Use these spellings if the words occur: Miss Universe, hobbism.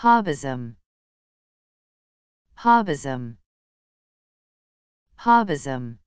Hobbism. Hobbism. Hobbism.